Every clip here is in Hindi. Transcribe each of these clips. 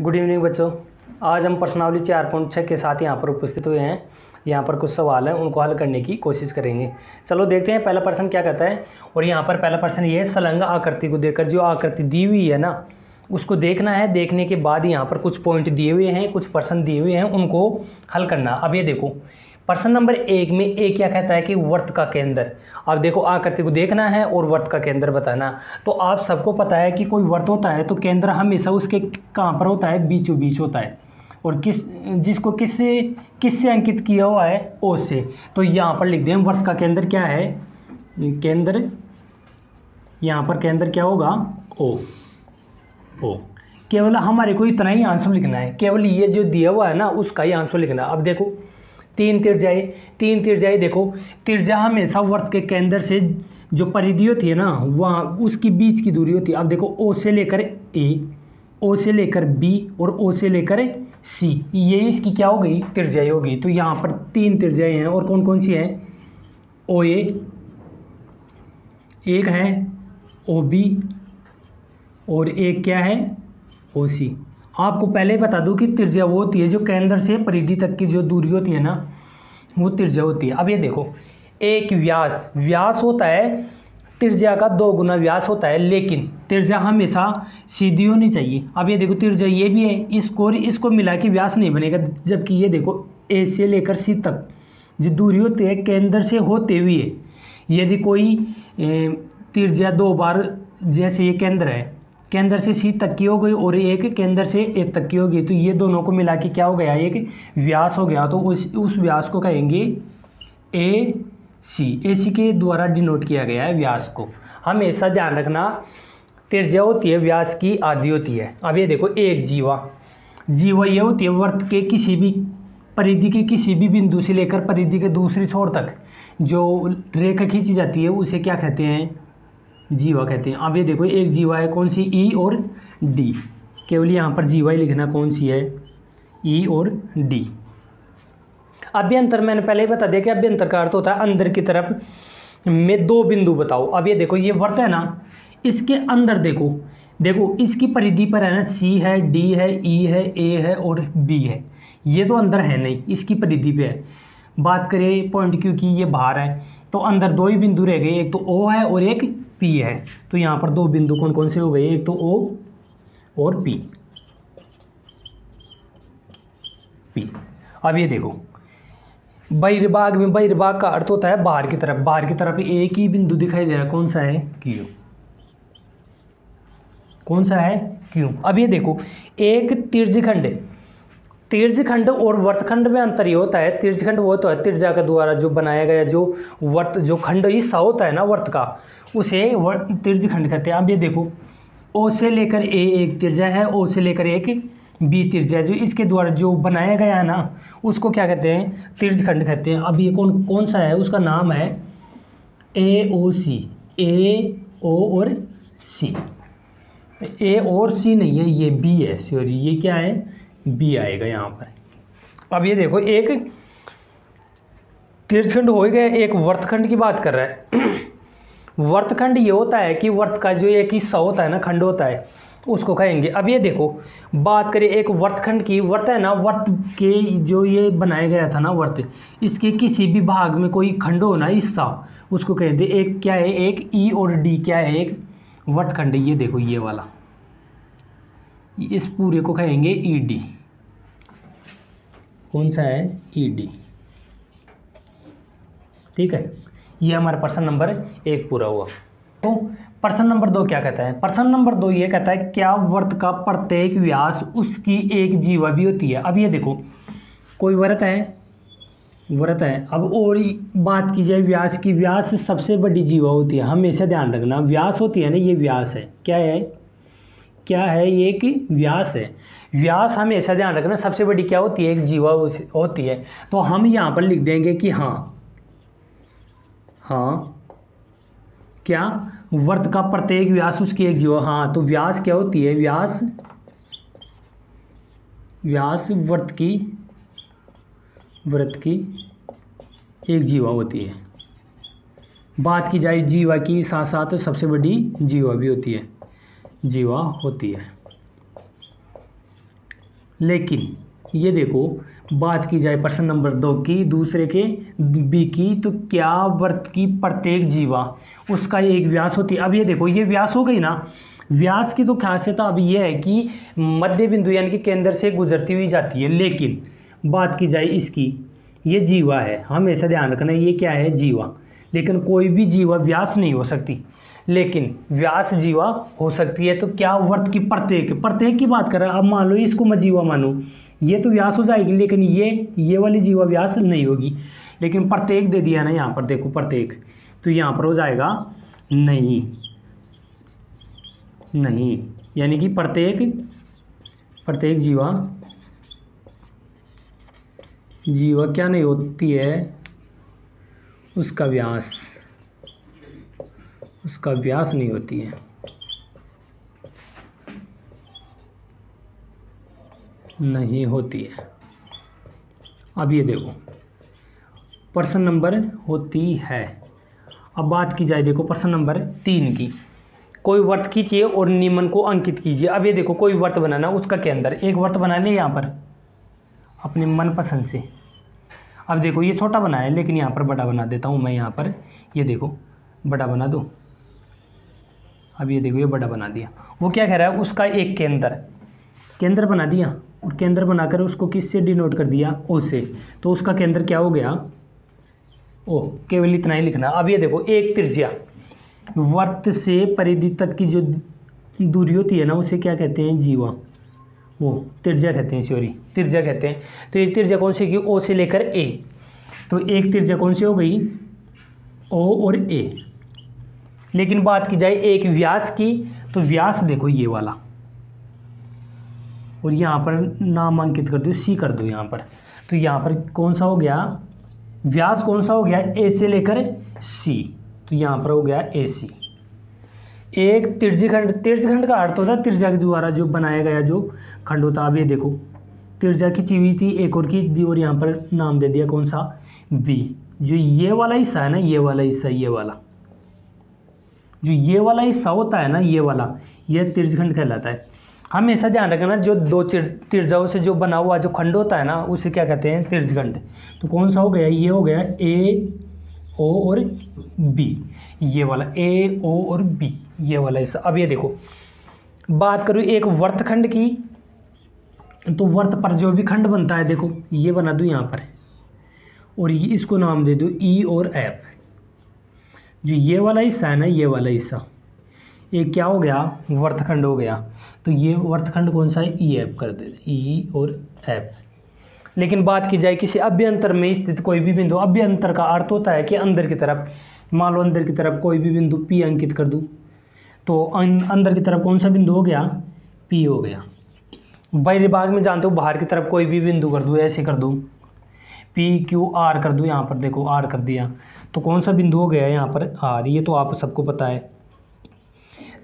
गुड इवनिंग बच्चों, आज हम प्रश्नावली 4.6 के साथ यहाँ पर उपस्थित हुए हैं। यहाँ पर कुछ सवाल हैं, उनको हल करने की कोशिश करेंगे। चलो देखते हैं पहला प्रश्न क्या कहता है। और यहाँ पर पहला प्रश्न ये है, संलग्न आकृति को देखकर, जो आकृति दी हुई है ना उसको देखना है। देखने के बाद यहाँ पर कुछ पॉइंट दिए हुए हैं, कुछ प्रश्न दिए हुए हैं, उनको हल करना। अब ये देखो प्रश्न नंबर 1 में ए क्या कहता है कि वर्त का केंद्र। अब देखो आकृति को देखना है और वर्त का केंद्र बताना। तो आप सबको पता है कि कोई वर्त होता है तो केंद्र हमेशा उसके कहाँ पर होता है, बीचों बीच होता है। और जिसको किससे अंकित किया हुआ है, ओ से। तो यहाँ पर लिख दें वर्त का केंद्र क्या है, केंद्र, यहाँ पर केंद्र क्या होगा, ओ। ओ केवल हमारे को इतना ही आंसर लिखना है, केवल ये जो दिया हुआ है ना उसका ही आंसर लिखना है। अब देखो तीन तिरजाएँ देखो, तिरजा हमेशा वर्त के केंद्र से जो परिधि होती है ना वहाँ उसकी बीच की दूरी होती है। अब देखो ओ से लेकर ए, ओ से लेकर बी और ओ से लेकर सी, ये इसकी क्या हो गई, तिरजाएँ हो गई। तो यहाँ पर 3 तिरजाएँ हैं और कौन कौन सी हैं, ओ ए एक है, ओ बी और एक क्या है, ओ सी। आपको पहले ही बता दूं कि त्रिज्या वो होती है जो केंद्र से परिधि तक की जो दूरी होती है ना वो त्रिज्या होती है। अब ये देखो एक व्यास होता है, त्रिज्या का 2 गुना व्यास होता है, लेकिन त्रिज्या हमेशा सीधी होनी चाहिए। अब ये देखो त्रिज्या ये भी है, इसको और इसको मिला के व्यास नहीं बनेगा। जबकि ये देखो ए से लेकर सी तक जो दूरी होती है केंद्र से होते हुए, यदि कोई त्रिज्या 2 बार, जैसे ये केंद्र है, केंद्र से सी तक की हो गई और एक केंद्र से ए तक की हो गई, तो ये दोनों को मिला के क्या हो गया, एक व्यास हो गया। तो उस व्यास को कहेंगे ए सी के द्वारा डिनोट किया गया है व्यास को। हमेशा ध्यान रखना त्रिज्या होती है व्यास की आधी होती है। अब ये देखो एक जीवा ये होती है वर्त के किसी भी परिधि के किसी भी बिंदु से लेकर परिधि के दूसरे छोर तक जो रेखा खींची जाती है उसे क्या कहते हैं, जीवा कहते हैं। अब ये देखो एक जीवा है, कौन सी, ई और डी। केवल यहाँ पर जीवा ही लिखना, कौन सी है, ई और डी। अभ्यंतर मैंने पहले ही बता दिया कि अभ्यंतर का अर्थ होता है अंदर की तरफ में 2 बिंदु बताओ। अब ये देखो ये वर्त है ना, इसके अंदर देखो इसकी परिधि पर है ना, सी है, डी है, ई है, ए है और बी है। ये तो अंदर है नहीं, इसकी परिधि पे है। बात करें पॉइंट क्यू की, ये बाहर है, तो अंदर 2 ही बिंदु रह गए, एक तो ओ है और एक पी है। तो यहाँ पर 2 बिंदु कौन कौन से हो गए, एक तो ओ और पी। अब ये देखो बहिर्भाग में, बहिर्भाग का अर्थ होता है बाहर की तरफ। बाहर की तरफ एक ही बिंदु दिखाई दे रहा है, कौन सा है, क्यू। कौन सा है, क्यू। अब ये देखो एक तीर्जखंड और वर्तखंड में अंतर ये होता है, तीर्जखंड वो तो है त्रिज्या का द्वारा जो बनाया गया जो वर्त जो खंड हिस्सा होता है ना वर्त का, उसे तीर्जखंड कहते हैं। अब ये देखो ओ से लेकर ए एक त्रिज्या है, ओ से लेकर एक बी त्रिज्या, जो इसके द्वारा जो बनाया गया है ना उसको क्या कहते हैं, तीर्जखंड कहते हैं। अब ये कौन सा है, उसका नाम है ए ओ और सी। ए और सी नहीं है, ये बी है, सॉरी ये क्या है, बी आएगा यहाँ पर। अब ये देखो एक तीर्थखंड हो गया, एक वर्तखंड की बात कर रहा है। वर्तखंड ये होता है कि वर्त का जो एक हिस्सा होता है ना, खंड होता है, उसको कहेंगे। अब ये देखो बात करें एक वर्तखंड की, वर्त है ना, वर्त के जो ये बनाया गया था ना वर्त, इसके किसी भी भाग में कोई खंड हो ना हिस्सा, उसको कहेंगे एक क्या है, एक ई और डी क्या है, एक वर्तखंड। ये देखो ये वाला, इस पूरे को कहेंगे ई डी। कौन सा है, ई डी। ठीक है, ये हमारा प्रश्न नंबर 1 पूरा हुआ। तो प्रश्न नंबर 2 क्या कहता है, प्रश्न नंबर 2 ये कहता है क्या वर्त का प्रत्येक व्यास उसकी एक जीवा भी होती है। अब ये देखो कोई वर्त है। अब और बात की जाए व्यास की, व्यास सबसे बड़ी जीवा होती है। हमेशा ध्यान रखना व्यास होती है ना, ये व्यास है, क्या है ये एक व्यास है। व्यास हमेशा ध्यान रखना सबसे बड़ी क्या होती है, एक जीवा होती है। तो हम यहाँ पर लिख देंगे कि हाँ क्या वर्त का प्रत्येक व्यास उसकी एक जीवा। हाँ, तो व्यास क्या होती है, व्यास वर्त की एक जीवा होती है। बात की जाए जीवा की साथ साथ तो सबसे बड़ी जीवा भी होती है, जीवा होती है। लेकिन ये देखो, बात की जाए प्रश्न नंबर 2 की, दूसरे के बी की, तो क्या वृत्त की प्रत्येक जीवा उसका एक व्यास होती है। अब ये देखो, ये व्यास हो गई ना। व्यास की तो खासियत अब ये है कि मध्य बिंदु यानी कि केंद्र से गुजरती हुई जाती है। लेकिन बात की जाए इसकी, ये जीवा है, हमेशा ध्यान रखना ये क्या है, जीवा। लेकिन कोई भी जीवा व्यास नहीं हो सकती, लेकिन व्यास जीवा हो सकती है। तो क्या वृत्त की प्रत्येक की बात कर रहा है। अब मान लो इसको मैं जीवा मानूं, ये तो व्यास हो जाएगी, लेकिन ये वाली जीवा व्यास नहीं होगी। लेकिन प्रत्येक दे दिया ना यहाँ पर, देखो प्रत्येक, तो यहाँ पर हो जाएगा नहीं, यानी कि प्रत्येक जीवा क्या नहीं होती है, उसका व्यास नहीं होती है। अब ये देखो प्रश्न नंबर होती है। अब बात की जाए, देखो प्रश्न नंबर 3 की, कोई वृत्त खींचिए और निम्न को अंकित कीजिए। अब ये देखो, कोई वृत्त बनाना, उसका केंद्र, एक वृत्त बना ले यहाँ पर अपने मनपसंद से। अब देखो ये छोटा बना है, लेकिन यहाँ पर बड़ा बना देता हूँ मैं। यहाँ पर ये देखो बड़ा बना दो। अब ये देखो, ये बड़ा बना दिया। वो क्या कह रहा है, उसका एक केंद्र बना दिया, और केंद्र बनाकर उसको किससे डिनोट कर दिया, ओ से। तो उसका केंद्र क्या हो गया, ओ। केवल इतना ही लिखना। अब ये देखो, एक त्रिज्या, वृत्त से परिधि तक की जो दूरी होती है ना, उसे क्या कहते हैं, जीवा, वो त्रिज्या कहते हैं, सॉरी त्रिज्या कहते हैं। तो एक त्रिज्या कौन सी होगी, ओ से लेकर ए। तो एक त्रिज्या कौन सी हो गई, ओ और ए। लेकिन बात की जाए एक व्यास की, तो व्यास देखो ये वाला, और यहाँ पर नाम अंकित कर दो, सी कर दो यहाँ पर। तो यहाँ पर कौन सा हो गया, व्यास कौन सा हो गया, ए से लेकर सी। तो यहाँ पर हो गया ए सी। एक त्रिज्यखंड का अर्थ होता है त्रिज्या के द्वारा जो बनाया गया जो खंड होता है। अब ये देखो, त्रिज्या खींची हुई थी, एक और खींच दी, और यहाँ पर नाम दे दिया कौन सा, बी। जो ये वाला हिस्सा है ना, ये वाला जो ये वाला हिस्सा होता है ना, ये वाला, यह त्रिज्यखंड कहलाता है। हमेशा ध्यान रखना, जो दो त्रिज्याओं से जो बना हुआ जो खंड होता है ना, उसे क्या कहते हैं, त्रिज्यखंड। तो कौन सा हो गया, ये हो गया ए, ओ और बी, ये वाला ए, ओ और बी, ये वाला हिस्सा। अब ये देखो, बात करूँ एक वृत्तखंड की, तो वृत्त पर जो भी खंड बनता है, देखो ये बना दूँ यहाँ पर, और ये इसको नाम दे दूँ ई और एफ। जो ये वाला हिस्सा है ना, ये वाला हिस्सा, ये क्या हो गया, वृत्तखंड हो गया। तो ये वृत्तखंड कौन सा है, ई एफ कर दे, ई और एफ। लेकिन बात की जाए किसी अभ्यंतर में स्थित कोई भी बिंदु, अभ्यंतर का अर्थ होता है कि अंदर की तरफ, मान लो अंदर की तरफ कोई भी बिंदु पी अंकित कर दूं, तो अंदर की तरफ कौन सा बिंदु हो गया, पी हो गया। बाहरी भाग में जानते हो, बाहर की तरफ कोई भी बिंदु कर दूं, ऐसे कर दूं, पी क्यू आर कर दूं, यहाँ पर देखो आर कर दिया। तो कौन सा बिंदु हो गया यहाँ पर, आर, ये तो आप सबको पता है।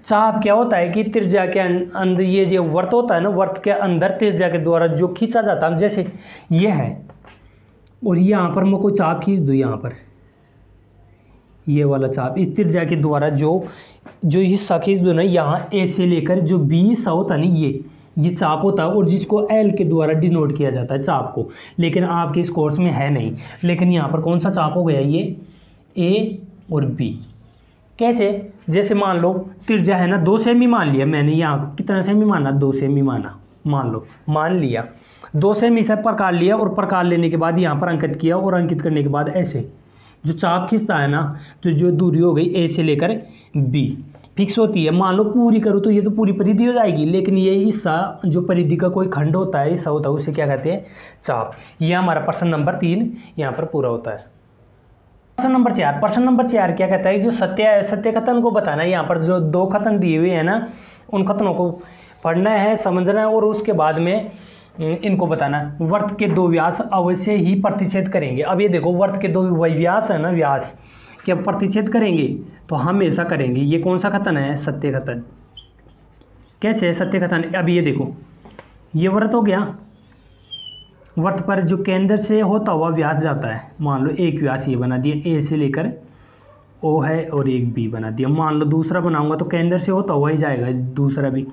चाप क्या होता है कि त्रिज्या के अंदर, ये जो वर्त होता है ना, वर्त के अंदर त्रिज्या के द्वारा जो खींचा जाता है, जैसे ये है, और यहाँ पर मैं कोई चाप खींच दूँ, यहाँ पर ये वाला चाप, इस त्रिज्या के द्वारा जो हिस्सा खींच दूँ ना, यहाँ ए से लेकर जो बी हिस्सा होता है ना, ये चाप होता है, और जिसको एल के द्वारा डिनोट किया जाता है, चाप को। लेकिन आपके इस कोर्स में है नहीं। लेकिन यहाँ पर कौन सा चाप हो गया, ये ए और बी। कैसे, जैसे मान लो त्रिज्या है ना, 2 सेमी मान लिया मैंने, यहाँ कितना सेमी माना, 2 सेमी माना, मान लिया 2 सेमी से प्रकार लिया, और प्रकार लेने के बाद यहाँ पर अंकित किया, और अंकित करने के बाद ऐसे जो चाप खींचता है ना, तो जो दूरी हो गई ए से लेकर बी फिक्स होती है। मान लो पूरी करूँ तो ये तो पूरी परिधि हो जाएगी, लेकिन ये हिस्सा जो परिधि का कोई खंड होता है, हिस्सा होता है, उसे क्या कहते हैं, चाप। ये हमारा प्रश्न नंबर 3 यहाँ पर पूरा होता है। प्रश्न नंबर 4 क्या कहता है, जो सत्य कथन को बताना है। यहाँ पर जो 2 कथन दिए हुए हैं ना, उन कथनों को पढ़ना है, समझना है, और उसके बाद में इनको बताना। वृत्त के 2 व्यास अवश्य ही प्रतिच्छेद करेंगे। अब ये देखो, वृत्त के 2 व्यास है ना, व्यास क्या प्रतिच्छेद करेंगे, तो हमेशा करेंगे। ये कौन सा कथन है, सत्य कथन। कैसे है सत्य कथन, अब ये देखो, ये वृत्त हो गया, वृत्त पर जो केंद्र से होता हुआ व्यास जाता है, मान लो एक व्यास ये बना दिया, ए से लेकर ओ है, और एक बी बना दिया। मान लो दूसरा बनाऊंगा तो केंद्र से होता हुआ ही जाएगा दूसरा भी,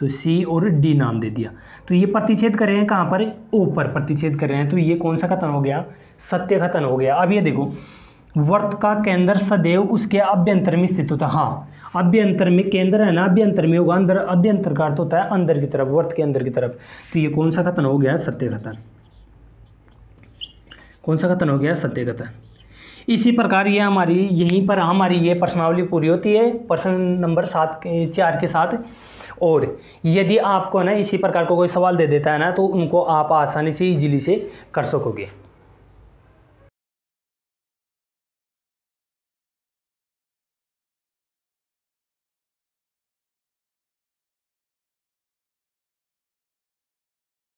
तो सी और डी नाम दे दिया। तो ये प्रतिच्छेद कर रहे हैं कहाँ पर, ओ पर प्रतिच्छेद कर रहे हैं। तो ये कौन सा कथन हो गया, सत्य कथन हो गया। अब ये देखो, वर्त का केंद्र सदैव उसके अभ्यंतर में स्थित होता है। हाँ, अभ्यंतर में केंद्र है ना, अभ्यंतर में होगा, अंदर अभ्यंतर का अर्थ होता है अंदर की तरफ, वर्त के अंदर की तरफ। तो ये कौन सा कथन हो गया, सत्य कथन। कौन सा कथन हो गया, सत्य कथन। इसी प्रकार ये हमारी यहीं पर हमारी ये प्रश्नावली पूरी होती है प्रश्न नंबर 7 के 4 के साथ। और यदि आपको ना इसी प्रकार का कोई सवाल दे देता है ना, तो उनको आप आसानी से, इजीली से कर सकोगे।